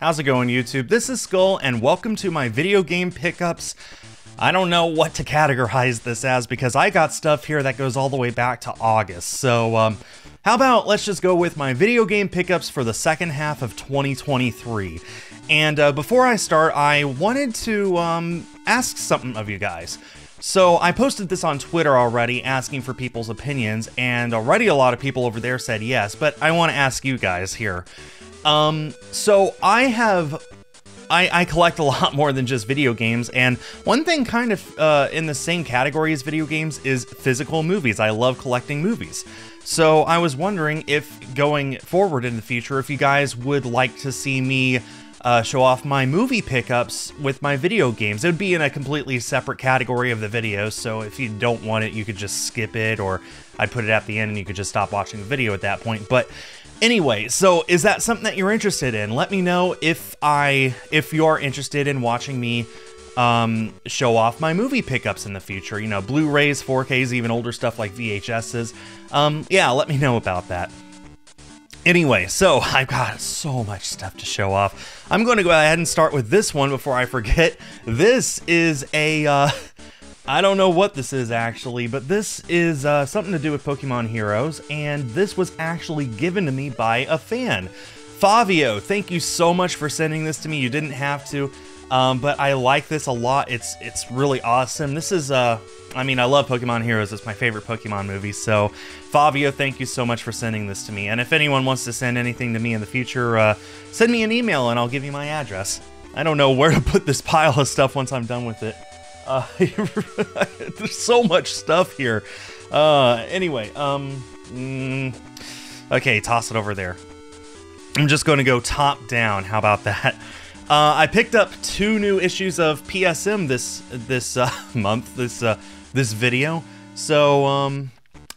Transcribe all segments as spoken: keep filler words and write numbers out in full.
How's it going, YouTube? This is Skul, and welcome to my video game pickups. I don't know what to categorize this as because I got stuff here that goes all the way back to August. So, um, how about let's just go with my video game pickups for the second half of twenty twenty-three. And uh, before I start, I wanted to um, ask something of you guys. So I posted this on Twitter already, asking for people's opinions, and already a lot of people over there said yes, but I want to ask you guys here. Um, so I have, I, I collect a lot more than just video games, and one thing kind of uh, in the same category as video games is physical movies. I love collecting movies. So I was wondering if, going forward in the future, if you guys would like to see me Uh, show off my movie pickups with my video games. It would be in a completely separate category of the video, so if you don't want it, you could just skip it, or I'd put it at the end and you could just stop watching the video at that point. But anyway, so is that something that you're interested in? Let me know if I, if you're interested in watching me um, show off my movie pickups in the future. You know, Blu-rays, four Ks, even older stuff like V H Ss. Um, yeah, let me know about that. Anyway, so I've got so much stuff to show off. I'm going to go ahead and start with this one before I forget. This is a, uh, I don't know what this is actually, but this is uh, something to do with Pokemon Heroes, and this was actually given to me by a fan. Fabio, thank you so much for sending this to me. You didn't have to, um, but I like this a lot. It's it's really awesome. This is, uh, I mean, I love Pokemon Heroes. It's my favorite Pokemon movie, so Fabio, thank you so much for sending this to me. And if anyone wants to send anything to me in the future, uh, send me an email and I'll give you my address. I don't know where to put this pile of stuff once I'm done with it. Uh, there's so much stuff here. Uh, anyway, um, mm, okay, toss it over there. I'm just going to go top down. How about that? Uh, I picked up two new issues of P S M this this uh, month, this uh, this video. So um,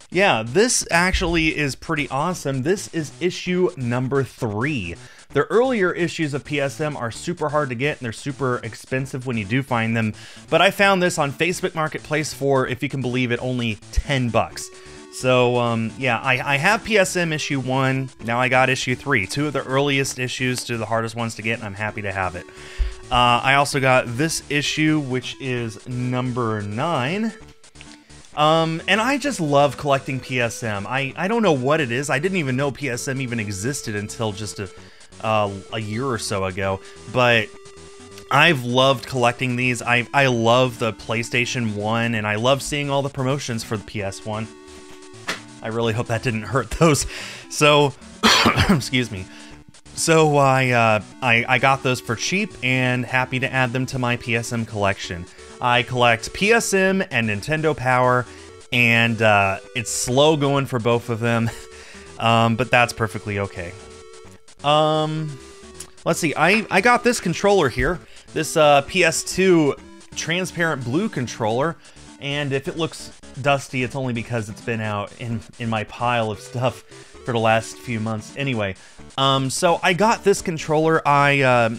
yeah, this actually is pretty awesome. This is issue number three. The earlier issues of P S M are super hard to get and they're super expensive when you do find them. But I found this on Facebook Marketplace for, if you can believe it, only ten bucks. So, um, yeah, I, I have P S M issue one, now I got issue three. Two of the earliest issues, two of the hardest ones to get, and I'm happy to have it. Uh, I also got this issue, which is number nine. Um, and I just love collecting P S M. I, I don't know what it is. I didn't even know P S M even existed until just a, uh, a year or so ago, but I've loved collecting these. I, I love the PlayStation one, and I love seeing all the promotions for the P S one. I really hope that didn't hurt those. So, excuse me. So I, uh, I I got those for cheap and happy to add them to my P S M collection. I collect P S M and Nintendo Power, and uh, it's slow going for both of them, um, but that's perfectly okay. Um, let's see. I I got this controller here, this uh, P S two transparent blue controller, and if it looks dusty, it's only because it's been out in in my pile of stuff for the last few months. Anyway, um, so I got this controller. I uh,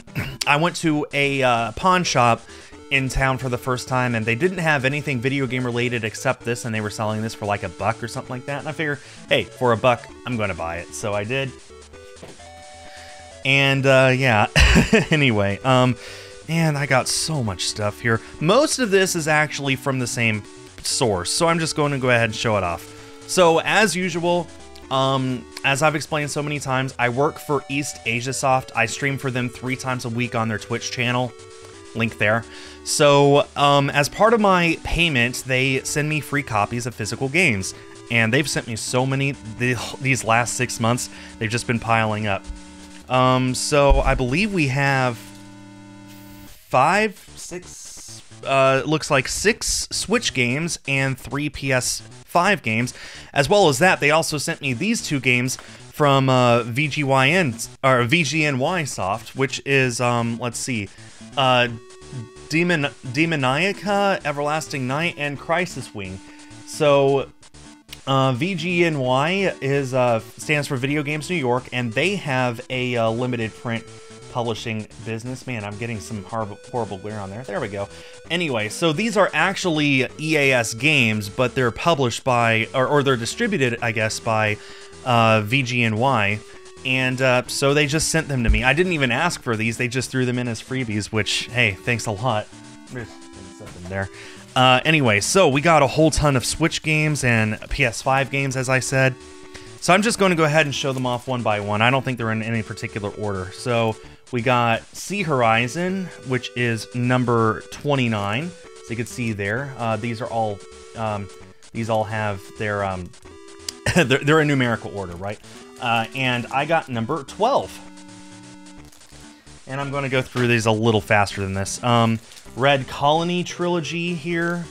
I went to a uh, pawn shop in town for the first time, and they didn't have anything video game related except this, and they were selling this for like a buck or something like that. And I figure, hey, for a buck, I'm going to buy it. So I did. And uh, yeah, anyway, um, man, I got so much stuff here. Most of this is actually from the same source, so I'm just going to go ahead and show it off. So as usual, um, as I've explained so many times, I work for East Asia Soft. I stream for them three times a week on their Twitch channel, link there. So um, as part of my payment, they send me free copies of physical games, and they've sent me so many the, these last six months. They've just been piling up. Um, so I believe we have five, six, Uh, looks like six Switch games and three P S five games. As well as that, they also sent me these two games from uh, V G Y N or V G N Y Soft, which is um, let's see, uh, Demon Demoniaca Everlasting Night and Crisis Wing. So uh, V G N Y is uh, stands for Video Games New York, and they have a uh, limited print publishing business. Man, I'm getting some horrible, horrible glare on there. There we go. Anyway, so these are actually E A S games, but they're published by, or, or they're distributed, I guess, by uh, V G N Y, And uh, so they just sent them to me. I didn't even ask for these. They just threw them in as freebies, which, hey, thanks a lot. There's something there. Uh, anyway, so we got a whole ton of Switch games and P S five games, as I said. So I'm just going to go ahead and show them off one by one. I don't think they're in any particular order. So we got Sea Horizon, which is number twenty-nine. So you can see there. Uh, these are all... Um, these all have their... Um, they're, they're in numerical order, right? Uh, and I got number twelve. And I'm going to go through these a little faster than this. Um, Red Colony Trilogy here.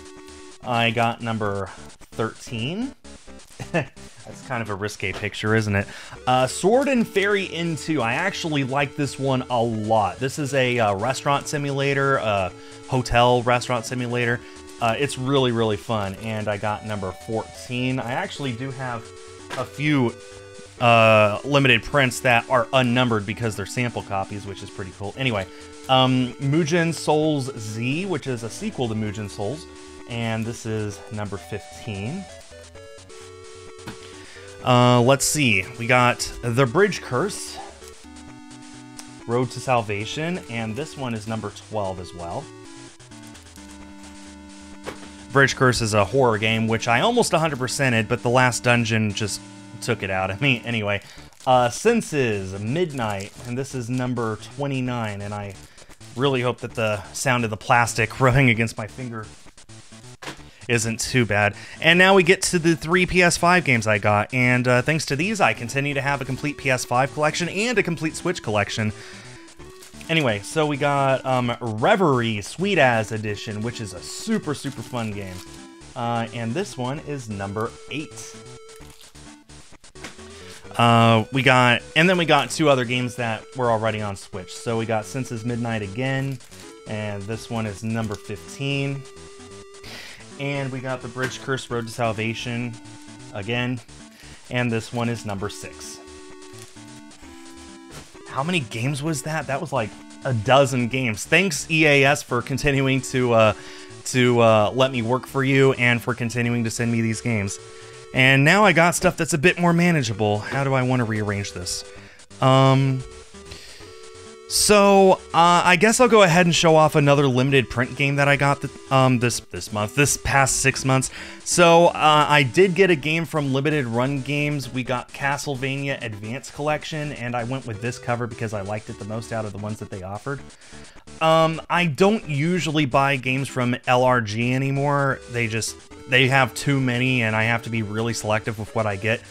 I got number thirteen. That's kind of a risque picture, isn't it? Uh, Sword and Fairy N two. I actually like this one a lot. This is a uh, restaurant simulator, uh, hotel restaurant simulator. Uh, it's really, really fun. And I got number fourteen. I actually do have a few... Uh, limited prints that are unnumbered because they're sample copies, which is pretty cool. Anyway, um, Mugen Souls Z, which is a sequel to Mugen Souls, and this is number fifteen. Uh, let's see, we got The Bridge Curse Road to Salvation, and this one is number twelve as well. Bridge Curse is a horror game, which I almost one hundred percented, but the last dungeon just took it out. I mean, anyway, uh, Sins of Midnight, and this is number twenty-nine, and I really hope that the sound of the plastic rubbing against my finger isn't too bad. And now we get to the three P S five games I got, and uh, thanks to these, I continue to have a complete P S five collection and a complete Switch collection. Anyway, so we got um, Reverie Sweet As Edition, which is a super, super fun game, uh, and this one is number eight. Uh, we got, and then we got two other games that were already on Switch. So we got Sins of Midnight again, and this one is number fifteen. And we got The Bridge Curse Road to Salvation again, and this one is number six. How many games was that? That was like a dozen games. Thanks, E A S, for continuing to, uh, to, uh, let me work for you and for continuing to send me these games. And now I got stuff that's a bit more manageable. How do I want to rearrange this? Um, so, uh, I guess I'll go ahead and show off another limited print game that I got th um, this, this month, this past six months. So, uh, I did get a game from Limited Run Games. We got Castlevania Advance Collection, and I went with this cover because I liked it the most out of the ones that they offered. Um, I don't usually buy games from L R G anymore. They just... They have too many, and I have to be really selective with what I get.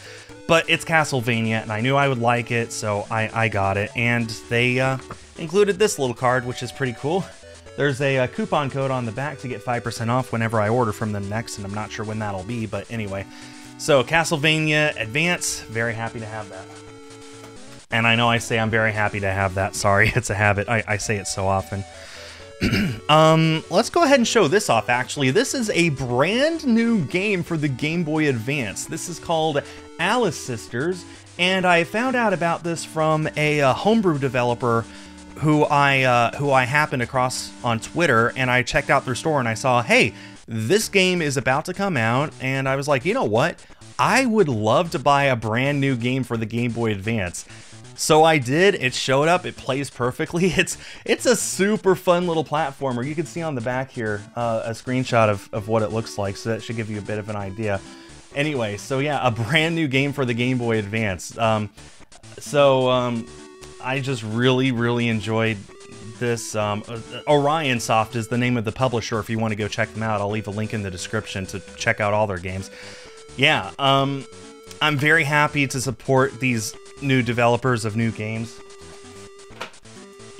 But it's Castlevania, and I knew I would like it, so I, I got it. And they uh, included this little card, which is pretty cool. There's a, a coupon code on the back to get five percent off whenever I order from them next, and I'm not sure when that'll be, but anyway. So, Castlevania Advance, very happy to have that. And I know I say I'm very happy to have that. Sorry, it's a habit. I, I say it so often. um, let's go ahead and show this off, actually. This is a brand new game for the Game Boy Advance. This is called Alice Sisters, and I found out about this from a uh, homebrew developer who I, uh, who I happened across on Twitter, and I checked out their store and I saw, hey, this game is about to come out, and I was like, you know what? I would love to buy a brand new game for the Game Boy Advance. So I did, it showed up, it plays perfectly. It's it's a super fun little platformer. You can see on the back here uh, a screenshot of, of what it looks like, so that should give you a bit of an idea. Anyway, so yeah, a brand new game for the Game Boy Advance. Um, so um, I just really, really enjoyed this. Um, Orionsoft is the name of the publisher if you want to go check them out. I'll leave a link in the description to check out all their games. Yeah, um, I'm very happy to support these new developers of new games,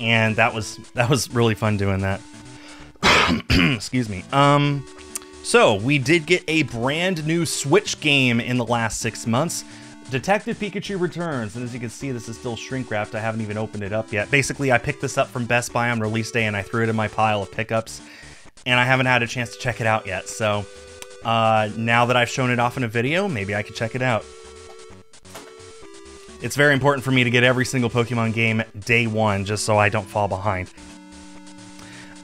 and that was that was really fun doing that. Excuse me. Um so we did get a brand new Switch game in the last six months, Detective Pikachu Returns, and as you can see, this is still shrink wrapped. I haven't even opened it up yet. Basically, I picked this up from Best Buy on release day, and I threw it in my pile of pickups, and I haven't had a chance to check it out yet. So uh now that I've shown it off in a video, maybe I could check it out. It's very important for me to get every single Pokemon game day one, just so I don't fall behind.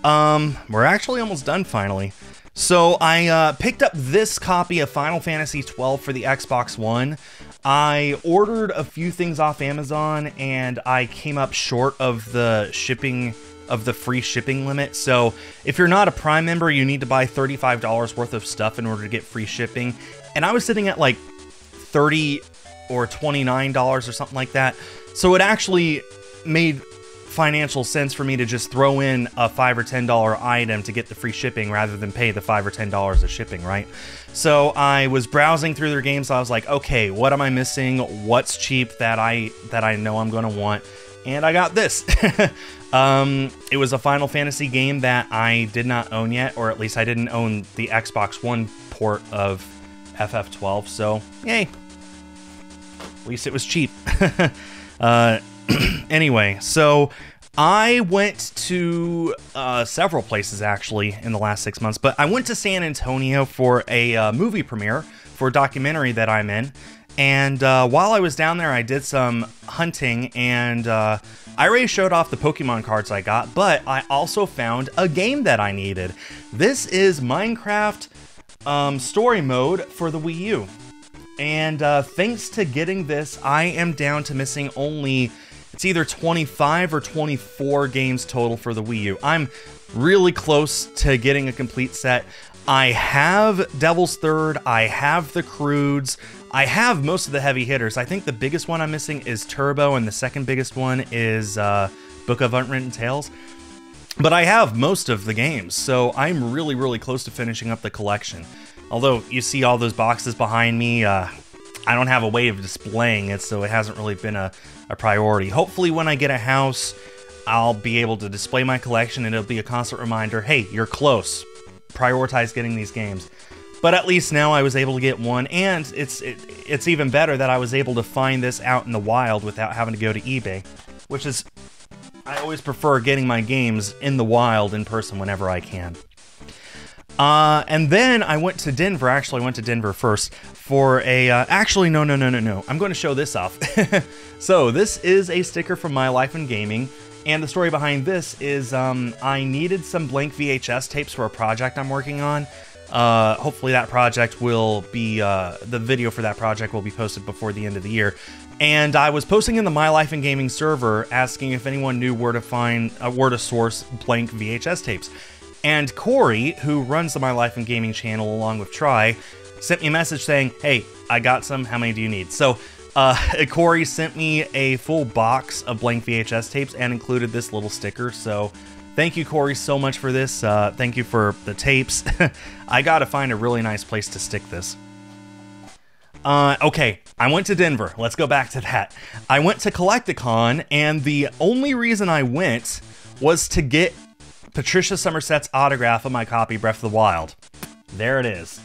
Um, we're actually almost done, finally. So I uh, picked up this copy of Final Fantasy twelve for the Xbox One. I ordered a few things off Amazon and I came up short of the shipping of the free shipping limit. So if you're not a Prime member, you need to buy thirty-five dollars worth of stuff in order to get free shipping. And I was sitting at like thirty or twenty-nine dollars or something like that. So it actually made financial sense for me to just throw in a five or ten dollar item to get the free shipping rather than pay the five or ten dollars of shipping, right? So I was browsing through their games. So I was like, okay, what am I missing? What's cheap that I that I know I'm gonna want? And I got this. um, it was a Final Fantasy game that I did not own yet, or at least I didn't own the Xbox One port of F F twelve, so yay. At least it was cheap. uh, anyway, so I went to uh, several places actually in the last six months, but I went to San Antonio for a uh, movie premiere for a documentary that I'm in. And uh, while I was down there, I did some hunting, and uh, I already showed off the Pokemon cards I got, but I also found a game that I needed. This is Minecraft um, Story Mode for the Wii U. And uh, thanks to getting this, I am down to missing only, it's either twenty-five or twenty-four games total for the Wii U. I'm really close to getting a complete set. I have Devil's Third, I have the Crudes, I have most of the heavy hitters. I think the biggest one I'm missing is Turbo, and the second biggest one is uh, Book of Unwritten Tales. But I have most of the games, so I'm really, really close to finishing up the collection. Although, you see all those boxes behind me, uh, I don't have a way of displaying it, so it hasn't really been a, a priority. Hopefully when I get a house, I'll be able to display my collection, and it'll be a constant reminder, hey, you're close. Prioritize getting these games. But at least now I was able to get one, and it's it, it's even better that I was able to find this out in the wild without having to go to eBay, which is, I always prefer getting my games in the wild in person whenever I can. Uh, and then I went to Denver, actually I went to Denver first for a, uh, actually no, no, no, no, no, I'm going to show this off. So this is a sticker from My Life in Gaming. And the story behind this is um, I needed some blank V H S tapes for a project I'm working on. Uh, hopefully that project will be, uh, the video for that project will be posted before the end of the year. And I was posting in the My Life in Gaming server asking if anyone knew where to find, uh, where to source blank V H S tapes. And Corey, who runs the My Life in Gaming channel along with Try, sent me a message saying, hey, I got some, how many do you need? So uh, Corey sent me a full box of blank V H S tapes and included this little sticker. So thank you, Corey, so much for this. Uh, thank you for the tapes. I gotta find a really nice place to stick this. Uh, okay, I went to Denver. Let's go back to that. I went to Collecticon, and the only reason I went was to get Patricia Somerset's autograph of my copy, Breath of the Wild. There it is.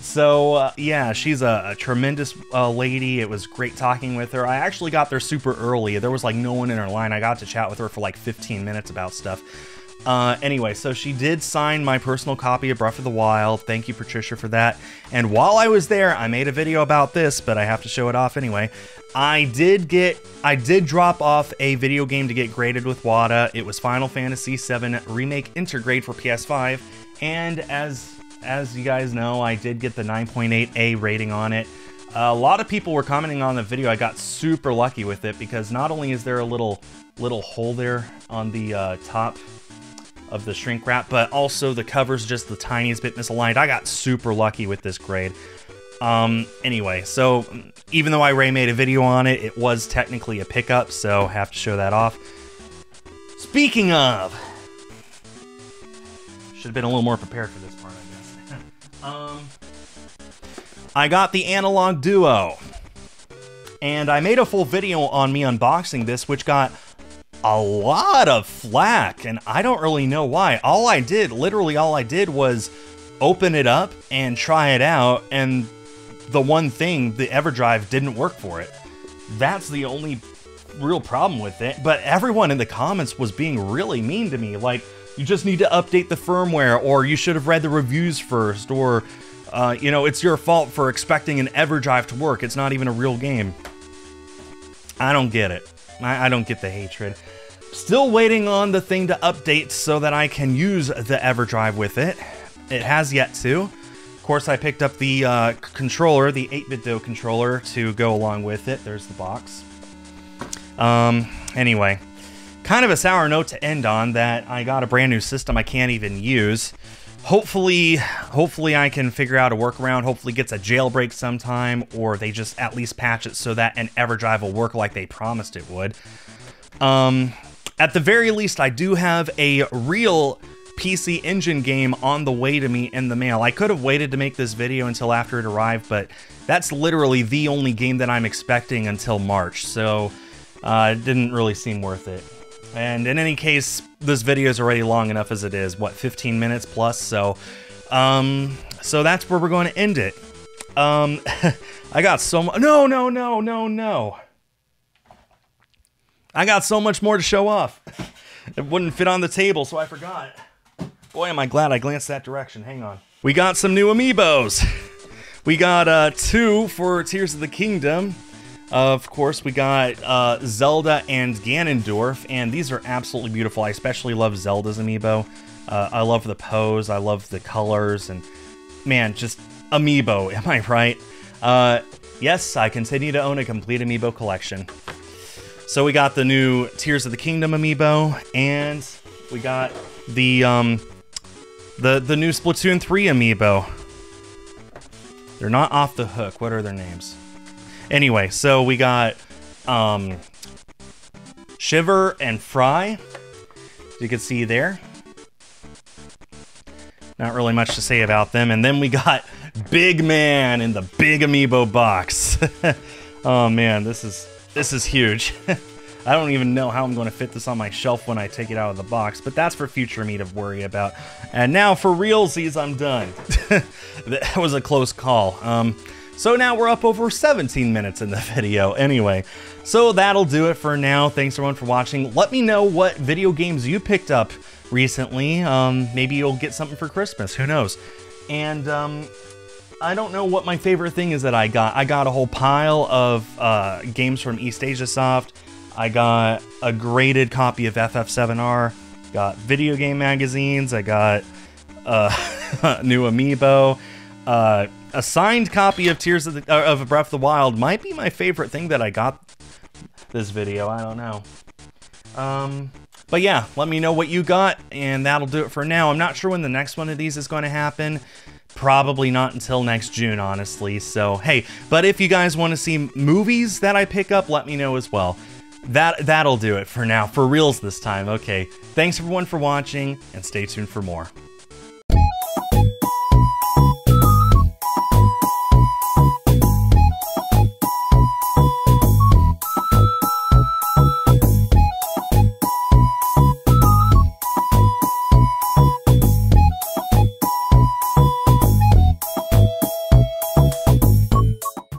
So, uh, yeah, she's a, a tremendous uh, lady. It was great talking with her. I actually got there super early. There was, like, no one in her line. I got to chat with her for, like, fifteen minutes about stuff. Uh, anyway, so she did sign my personal copy of Breath of the Wild. Thank you, Patricia, for that. And while I was there, I made a video about this, but I have to show it off anyway. I did get, I did drop off a video game to get graded with WADA. It was Final Fantasy seven Remake Intergrade for P S five. And as, as you guys know, I did get the nine point eight A rating on it. A lot of people were commenting on the video. I got super lucky with it because not only is there a little, little hole there on the uh, top of the shrink wrap, but also the cover's just the tiniest bit misaligned. I got super lucky with this grade. Um, anyway, so even though I already made a video on it, it was technically a pickup, so I have to show that off. Speaking of, should have been a little more prepared for this part, I guess. um, I got the Analog Duo, and I made a full video on me unboxing this, which got a lot of flack, and I don't really know why. All I did, literally all I did was open it up and try it out, and the one thing, the EverDrive, didn't work for it. That's the only real problem with it, but everyone in the comments was being really mean to me, like, you just need to update the firmware, or you should have read the reviews first, or, uh, you know, it's your fault for expecting an EverDrive to work, it's not even a real game. I don't get it. I don't get the hatred. Still waiting on the thing to update so that I can use the EverDrive with it. It has yet to. Of course, I picked up the uh, controller, the eight bit do controller, to go along with it. There's the box. Um, anyway, kind of a sour note to end on, that I got a brand new system I can't even use. Hopefully, hopefully I can figure out a workaround. Hopefully it gets a jailbreak sometime, or they just at least patch it so that an EverDrive will work like they promised it would. Um, at the very least, I do have a real P C Engine game on the way to me in the mail. I could have waited to make this video until after it arrived, but that's literally the only game that I'm expecting until March, so uh, it didn't really seem worth it. And in any case, this video is already long enough as it is, what, fifteen minutes plus? So, um, so that's where we're going to end it. Um, I got so much, no, no, no, no, no. I got so much more to show off. It wouldn't fit on the table, so I forgot. Boy, am I glad I glanced that direction. Hang on. We got some new amiibos. We got uh, two for Tears of the Kingdom. Of course, we got uh, Zelda and Ganondorf, and these are absolutely beautiful. I especially love Zelda's amiibo. Uh, I love the pose, I love the colors, and man, just amiibo, am I right? Uh, yes, I continue to own a complete amiibo collection. So we got the new Tears of the Kingdom amiibo, and we got the, um, the, the new Splatoon three amiibo. They're not off the hook. What are their names? Anyway, so we got um, Shiver and Fry, as you can see there. Not really much to say about them. And then we got Big Man in the big amiibo box. Oh man, this is this is huge. I don't even know how I'm going to fit this on my shelf when I take it out of the box, but that's for future me to worry about. And now for realsies, I'm done. That was a close call. Um, So now we're up over seventeen minutes in the video anyway. So that'll do it for now. Thanks everyone for watching. Let me know what video games you picked up recently. Um, maybe you'll get something for Christmas, who knows? And um, I don't know what my favorite thing is that I got. I got a whole pile of uh, games from East Asia Soft. I got a graded copy of F F seven R. Got video game magazines. I got uh, new amiibo. Uh, A signed copy of Tears of the, uh, of Breath of the Wild might be my favorite thing that I got this video. I don't know. Um, but yeah, let me know what you got, and that'll do it for now. I'm not sure when the next one of these is going to happen. Probably not until next June, honestly. So, hey, but if you guys want to see movies that I pick up, let me know as well. That, that'll do it for now. For reals this time. Okay, thanks everyone for watching, and stay tuned for more.